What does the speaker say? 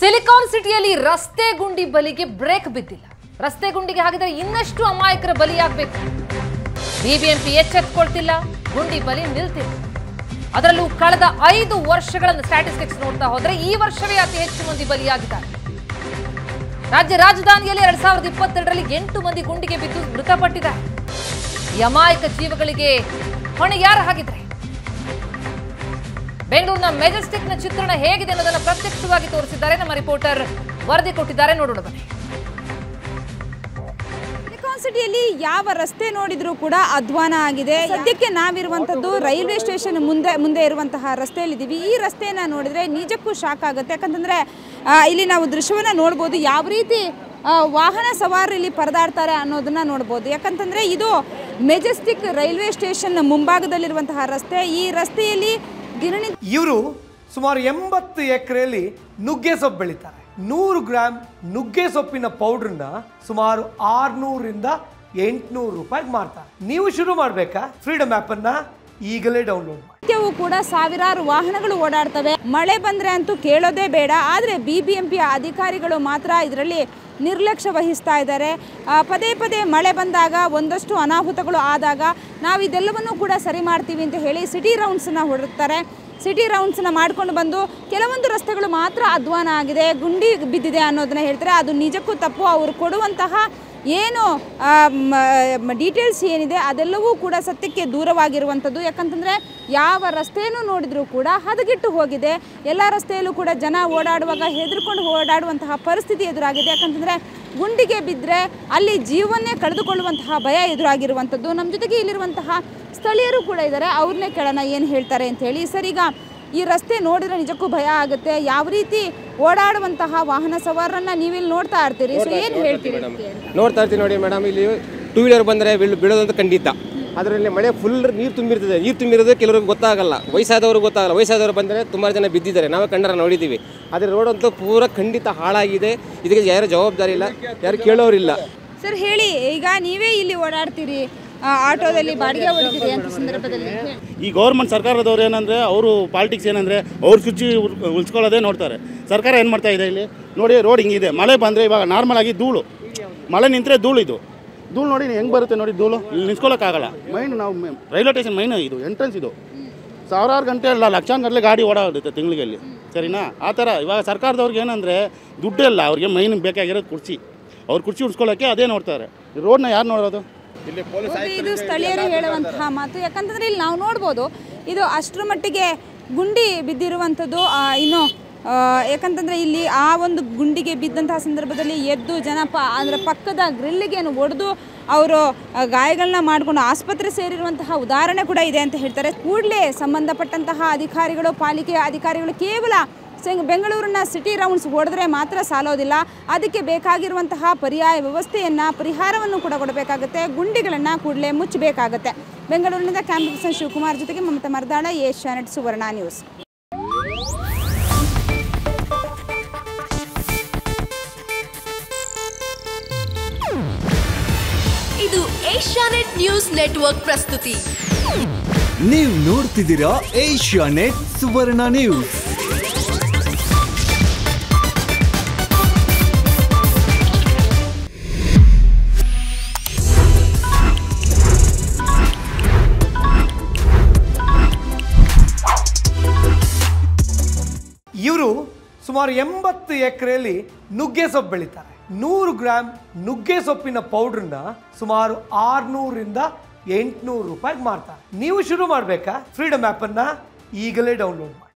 Silicon ಸಿಟಿಯಲ್ಲಿ ರಸ್ತೆ ಗುಂಡಿ ಬಲಿಗೆ ಬ್ರೇಕ್ ಬಿದ್ದಿಲ್ಲ. ರಸ್ತೆ ಗುಂಡಿಗೆ ಹಾಕಿದರೆ ಇನ್ನಷ್ಟು ಅಮಾಯಕರ ಬಲಿಯಾಗಬೇಕು. ಬಿಬಿಎಂಪಿ ಎಚ್ಚೆತ್ತುಕೊಳ್ತಿಲ್ಲ, ಗುಂಡಿ ಬಲಿ ನಿಲ್ತಿಲ್ಲ. ಅದರಲ್ಲೂ ಕಳೆದ 5 ವರ್ಷಗಳ ಸ್ಟ್ಯಾಟಿಸ್ಟಿಕ್ಸ್ ನೋಡ್ತಾ ಹೋದರೆ ಈ ವರ್ಷವೇ ಅತಿ ಹೆಚ್ಚು ಮಂದಿ ಬಲಿಯಾಗಿದ್ದಾರೆ. ರಾಜ್ಯ ರಾಜಧಾನಿಯಲ್ಲಿ 2022ರಲ್ಲಿ 8 ಮಂದಿ ಗುಂಡಿಗೆ ಬಿದ್ದು ಮೃತಪಟ್ಟಿದ್ದಾರೆ. ಈ ಅಮಾಯಕ ಜೀವಗಳಿಗೆ ಹೊಣೆ ಯಾರು ಹಾಗಿದ್ರೆ? ಬೆಂಗಳೂರಿನ ಮೆಜೆಸ್ಟಿಕ್ನ ಚಿತ್ರಣ ಹೇಗಿದೆ ಅನ್ನೋದನ್ನು ಪ್ರತ್ಯಕ್ಷವಾಗಿ ತೋರಿಸಿದ್ದಾರೆ ನಮ್ಮ ರಿಪೋರ್ಟರ್, ವರದಿ ಕೊಟ್ಟಿದ್ದಾರೆ, ನೋಡೋಣ ಬನ್ನಿ. ಸಿಲಿಕಾನ್ ಸಿಟಿಯಲ್ಲಿ ಯಾವ ರಸ್ತೆ ನೋಡಿದ್ರೂ ಕೂಡ ಅಧ್ವಾನ ಆಗಿದೆ. ಸದ್ಯಕ್ಕೆ ನಾವಿರುವಂಥದ್ದು ರೈಲ್ವೆ ಸ್ಟೇಷನ್ ಮುಂದೆ ಇರುವಂತಹ ರಸ್ತೆಯಲ್ಲಿದ್ದೀವಿ. ಈ ರಸ್ತೆಯನ್ನು ನೋಡಿದರೆ ನಿಜಕ್ಕೂ ಶಾಕ್ ಆಗುತ್ತೆ. ಯಾಕಂತಂದರೆ ಇಲ್ಲಿ ನಾವು ದೃಶ್ಯವನ್ನು ನೋಡ್ಬೋದು, ಯಾವ ರೀತಿ ವಾಹನ ಸವಾರರಲ್ಲಿ ಪರದಾಡ್ತಾರೆ ಅನ್ನೋದನ್ನು ನೋಡ್ಬೋದು. ಯಾಕಂತಂದರೆ ಇದು ಮೆಜೆಸ್ಟಿಕ್ ರೈಲ್ವೆ ಸ್ಟೇಷನ್ನ ಮುಂಭಾಗದಲ್ಲಿರುವಂತಹ ರಸ್ತೆ. ಈ ರಸ್ತೆಯಲ್ಲಿ ಇವರು ಸುಮಾರು 80 ಎಕರೆಯಲ್ಲಿ ನುಗ್ಗೆ ಸೊಪ್ಪು ಬೆಳೀತಾರೆ. 100 ಗ್ರಾಮ್ ನುಗ್ಗೆ ಸೊಪ್ಪಿನ ಪೌಡ್ರನ್ನ ಸುಮಾರು 600 ರಿಂದ 800 ರೂಪಾಯಿಗೆ ಮಾರ್ತಾರೆ. ನೀವು ಶುರು ಮಾಡಬೇಕಾ? ಫ್ರೀಡಮ್ ಆ್ಯಪ್ ಅನ್ನ ಈಗಲೇ ಡೌನ್ಲೋಡ್ ಮಾಡಿ. ನಿತ್ಯವೂ ಕೂಡ ಸಾವಿರಾರು ವಾಹನಗಳು ಓಡಾಡ್ತವೆ. ಮಳೆ ಬಂದರೆ ಅಂತೂ ಕೇಳೋದೇ ಬೇಡ. ಆದರೆ ಬಿಬಿಎಂಪಿ ಅಧಿಕಾರಿಗಳು ಮಾತ್ರ ಇದರಲ್ಲಿ ನಿರ್ಲಕ್ಷ್ಯ ವಹಿಸ್ತಾ ಇದ್ದಾರೆ. ಪದೇ ಪದೇ ಮಳೆ ಬಂದಾಗ, ಒಂದಷ್ಟು ಅನಾಹುತಗಳು ಆದಾಗ ನಾವು ಇದೆಲ್ಲವನ್ನೂ ಕೂಡ ಸರಿ ಮಾಡ್ತೀವಿ ಅಂತ ಹೇಳಿ ಸಿಟಿ ರೌಂಡ್ಸನ್ನು ಹೊರಡ್ತಾರೆ. ಸಿಟಿ ರೌಂಡ್ಸನ್ನು ಮಾಡ್ಕೊಂಡು ಬಂದು ಕೆಲವೊಂದು ರಸ್ತೆಗಳು ಮಾತ್ರ ಅಧ್ವಾನ ಆಗಿದೆ, ಗುಂಡಿ ಬಿದ್ದಿದೆ ಅನ್ನೋದನ್ನ ಹೇಳ್ತಾರೆ. ಅದು ನಿಜಕ್ಕೂ ತಪ್ಪು. ಅವರು ಕೊಡುವಂತಹ ಏನು ಡೀಟೇಲ್ಸ್ ಏನಿದೆ ಅದೆಲ್ಲವೂ ಕೂಡ ಸತ್ಯಕ್ಕೆ ದೂರವಾಗಿರುವಂಥದ್ದು. ಯಾಕಂತಂದರೆ ಯಾವ ರಸ್ತೆಯನ್ನು ನೋಡಿದರೂ ಕೂಡ ಹದಗೆಟ್ಟು ಹೋಗಿದೆ. ಎಲ್ಲ ರಸ್ತೆಯಲ್ಲೂ ಕೂಡ ಜನ ಓಡಾಡುವಾಗ ಹೆದರ್ಕೊಂಡು ಓಡಾಡುವಂತಹ ಪರಿಸ್ಥಿತಿ ಎದುರಾಗಿದೆ. ಯಾಕಂತಂದರೆ ಗುಂಡಿಗೆ ಬಿದ್ದರೆ ಅಲ್ಲಿ ಜೀವನ್ನೇ ಕಳೆದುಕೊಳ್ಳುವಂತಹ ಭಯ ಎದುರಾಗಿರುವಂಥದ್ದು. ನಮ್ಮ ಜೊತೆಗೆ ಇಲ್ಲಿರುವಂತಹ ಸ್ಥಳೀಯರು ಕೂಡ ಇದ್ದಾರೆ, ಅವ್ರನ್ನೇ ಕೇಳೋಣ ಏನು ಹೇಳ್ತಾರೆ ಅಂಥೇಳಿ. ಸರಿಗ ಈ ರಸ್ತೆ ನೋಡಿದರೆ ನಿಜಕ್ಕೂ ಭಯ ಆಗುತ್ತೆ. ಯಾವ ರೀತಿ ಓಡಾಡುವಂತಹ ವಾಹನ ಸವಾರರನ್ನ ನೀವಿಲ್ಲಿ ನೋಡ್ತಾ ಇರ್ತೀರಿ, ಏನು ಹೇಳ್ತೀರಿ? ನೋಡ್ತಾ ಇರ್ತೀವಿ ನೋಡಿ ಮೇಡಮ್, ಇಲ್ಲಿ ಟೂ ವೀಲರ್ ಬಂದರೆ ಬಿಡೋದಂತ ಖಂಡಿತ. ಅದರಲ್ಲಿ ಮಳೆ ಫುಲ್ ನೀರು ತುಂಬಿರ್ತದೆ. ನೀರು ತುಂಬಿರೋದು ಕೆಲವ್ರಿಗೆ ಗೊತ್ತಾಗಲ್ಲ, ವಯಸ್ಸಾದವರು ಬಂದರೆ ತುಂಬ ಜನ ಬಿದ್ದಿದ್ದಾರೆ, ನಾವೇ ಕಣ್ಣಾರ ನೋಡಿದ್ದೀವಿ. ಆದರೆ ರೋಡಂತೂ ಪೂರ ಖಂಡಿತ ಹಾಳಾಗಿದೆ. ಇದಕ್ಕೆ ಯಾರು ಜವಾಬ್ದಾರಿ ಇಲ್ಲ, ಯಾರು ಕೇಳೋರಿಲ್ಲ. ಸರ್ ಹೇಳಿ, ಈಗ ನೀವೇ ಇಲ್ಲಿ ಓಡಾಡ್ತೀರಿ, ಆಟೋದಲ್ಲಿ ಬಾಡಿಗೆ ಹೊಡಿತೀರಿ ಅಂತ ಸಂದರ್ಭದಲ್ಲಿ ಈ ಗೌರ್ಮೆಂಟ್ ಸರ್ಕಾರದವ್ರು ಏನಂದರೆ, ಅವರು ಪಾಲಿಟಿಕ್ಸ್ ಏನಂದರೆ ಅವ್ರು ಶುಚಿ ಉಳಿಸ್ಕೊಳ್ಳೋದೇ ನೋಡ್ತಾರೆ. ಸರ್ಕಾರ ಏನು ಮಾಡ್ತಾ ಇದೆ ಇಲ್ಲಿ ನೋಡಿ, ರೋಡ್ ಹಿಂಗಿದೆ. ಮಳೆ ಬಂದರೆ ಇವಾಗ ನಾರ್ಮಲ್ ಆಗಿ ಧೂಳು, ಮಳೆ ನಿಂತರೆ ಧೂಳು, ಇದು ಧೂಳು ನೋಡಿ ಹೆಂಗೆ ಬರುತ್ತೆ ನೋಡಿ. ಧೂಳು ಇಲ್ಲಿ ನಿಂತ್ಕೊಳ್ಳೋಕ್ಕಾಗಲ್ಲ. ಮೈನ್ ನಾವು ರೈಲ್ವೆ ಸ್ಟೇಷನ್ ಮೈನ್ ಇದು ಎಂಟ್ರೆನ್ಸ್, ಇದು ಸಾವಿರಾರು ಗಂಟೆ ಅಲ್ಲ, ಲಕ್ಷಾಂತರಲ್ಲೇ ಗಾಡಿ ಓಡಾಡುತ್ತೆ ತಿಂಗಳಿಗೆ ಇಲ್ಲಿ, ಸರಿನಾ? ಆ ಥರ ಇವಾಗ ಸರ್ಕಾರದವ್ರಿಗೆ ಏನಂದರೆ ದುಡ್ಡೆಲ್ಲ ಅವ್ರಿಗೆ ಮೈನ್ ಬೇಕಾಗಿರೋದು ಕುರ್ಚಿ. ಅವ್ರು ಕುರ್ಚಿ ಉಳಿಸ್ಕೊಳ್ಳೋಕ್ಕೆ ಅದೇ ನೋಡ್ತಾರೆ. ರೋಡ್ನ ಯಾರು ನೋಡೋದು? ಇದು ಸ್ಥಳೀಯರು ಹೇಳುವಂತಹ ಮಾತು. ಯಾಕಂತಂದರೆ ಇಲ್ಲಿ ನಾವು ನೋಡ್ಬೋದು, ಇದು ಅಷ್ಟರ ಮಟ್ಟಿಗೆ ಗುಂಡಿ ಬಿದ್ದಿರುವಂಥದ್ದು. ಇನ್ನು ಯಾಕಂತಂದರೆ ಇಲ್ಲಿ ಆ ಒಂದು ಗುಂಡಿಗೆ ಬಿದ್ದಂತಹ ಸಂದರ್ಭದಲ್ಲಿ ಎದ್ದು ಜನ ಅಂದರೆ ಪಕ್ಕದ ಗ್ರಿಲ್ಲಿಗೆ ಏನು ಒಡೆದು ಅವರು ಗಾಯಗಳನ್ನ ಮಾಡಿಕೊಂಡು ಆಸ್ಪತ್ರೆ ಸೇರಿರುವಂತಹ ಉದಾಹರಣೆ ಕೂಡ ಇದೆ ಅಂತ ಹೇಳ್ತಾರೆ. ಕೂಡಲೇ ಸಂಬಂಧಪಟ್ಟಂತಹ ಅಧಿಕಾರಿಗಳು, ಪಾಲಿಕೆ ಅಧಿಕಾರಿಗಳು ಕೇವಲ ಬೆಂಗಳೂರಿನ ಸಿಟಿ ರೌಂಡ್ಸ್ ಹೊಡೆದ್ರೆ ಮಾತ್ರ ಸಾಲೋದಿಲ್ಲ, ಅದಕ್ಕೆ ಬೇಕಾಗಿರುವಂತಹ ಪರ್ಯಾಯ ವ್ಯವಸ್ಥೆಯನ್ನು, ಪರಿಹಾರವನ್ನು ಕೂಡ ಕೊಡಬೇಕಾಗುತ್ತೆ. ಗುಂಡಿಗಳನ್ನು ಕೂಡಲೇ ಮುಚ್ಚಬೇಕಾಗುತ್ತೆ. ಬೆಂಗಳೂರಿನಿಂದ ಕ್ಯಾಮ್ರಾ ಪರ್ಸನ್ ಶಿವಕುಮಾರ್ ಜೊತೆಗೆ ಮಮತಾ ಮರ್ದಾಳ, ಏಷ್ಯಾನೆಟ್ ಸುವರ್ಣ ನ್ಯೂಸ್. ಇದು ಏಷ್ಯಾನೆಟ್ ನ್ಯೂಸ್ ನೆಟ್ವರ್ಕ್ ಪ್ರಸ್ತುತಿ. ನೀವು ನೋಡ್ತಿದ್ದೀರಾ ಏಷ್ಯಾನೆಟ್ ಸುವರ್ಣ ನ್ಯೂಸ್. ಇವರು ಸುಮಾರು 80 ಎಕರೆಯಲ್ಲಿ ನುಗ್ಗೆ ಸೊಪ್ಪು ಬೆಳೀತಾರೆ. 100 ಗ್ರಾಮ್ ನುಗ್ಗೆ ಸೊಪ್ಪಿನ ಪೌಡ್ರನ್ನ ಸುಮಾರು 600 ರಿಂದ 800 ರೂಪಾಯಿಗೆ ಮಾರ್ತಾರೆ. ನೀವು ಶುರು ಮಾಡಬೇಕಾ? ಫ್ರೀಡಮ್ ಆ್ಯಪ್ ಅನ್ನ ಈಗಲೇ ಡೌನ್ಲೋಡ್ ಮಾಡಿ.